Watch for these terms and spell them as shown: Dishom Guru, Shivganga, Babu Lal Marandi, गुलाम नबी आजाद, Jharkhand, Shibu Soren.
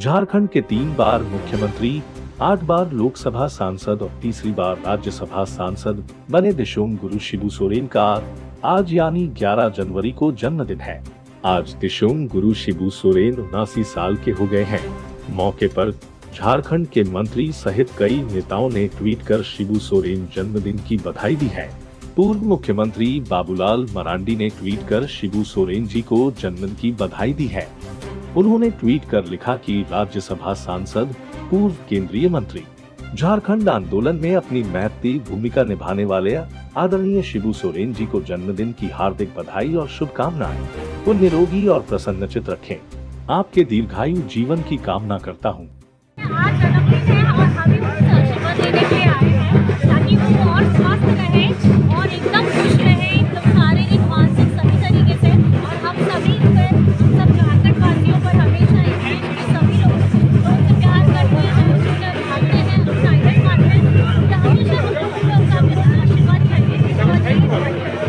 झारखंड के 3 बार मुख्यमंत्री, 8 बार लोकसभा सांसद और 3री बार राज्यसभा सांसद बने दिशोम गुरु शिबू सोरेन का आज यानी 11 जनवरी को जन्मदिन है। आज दिशोम गुरु शिबू सोरेन 79 साल के हो गए हैं। मौके पर झारखंड के मंत्री सहित कई नेताओं ने ट्वीट कर शिबू सोरेन जन्मदिन की बधाई दी है। पूर्व मुख्यमंत्री बाबूलाल मरांडी ने ट्वीट कर शिबू सोरेन जी को जन्मदिन की बधाई दी है। उन्होंने ट्वीट कर लिखा कि राज्यसभा सांसद, पूर्व केंद्रीय मंत्री, झारखंड आंदोलन में अपनी महत्वपूर्ण भूमिका निभाने वाले आदरणीय शिबू सोरेन जी को जन्मदिन की हार्दिक बधाई और शुभकामनाएं। वो निरोगी और प्रसन्नचित रखें। आपके दीर्घायु जीवन की कामना करता हूँ।